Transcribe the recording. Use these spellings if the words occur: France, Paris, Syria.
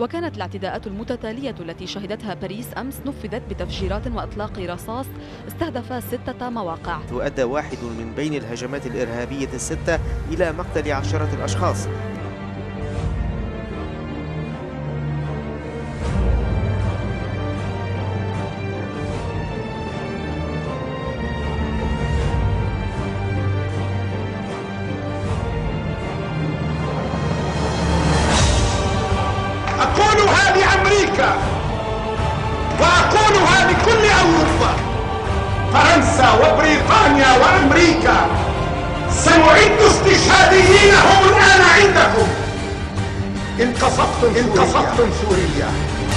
وكانت الاعتداءات المتتالية التي شهدتها باريس أمس نفذت بتفجيرات وإطلاق رصاص استهدف 6 مواقع. وأدى واحد من بين الهجمات الإرهابية ال6 إلى مقتل 10 أشخاص. أقولها لأمريكا وأقولها لكل أوروبا، فرنسا وبريطانيا وأمريكا، سنعد استشهاديين هم الآن عندكم. إن قصفتم سوريا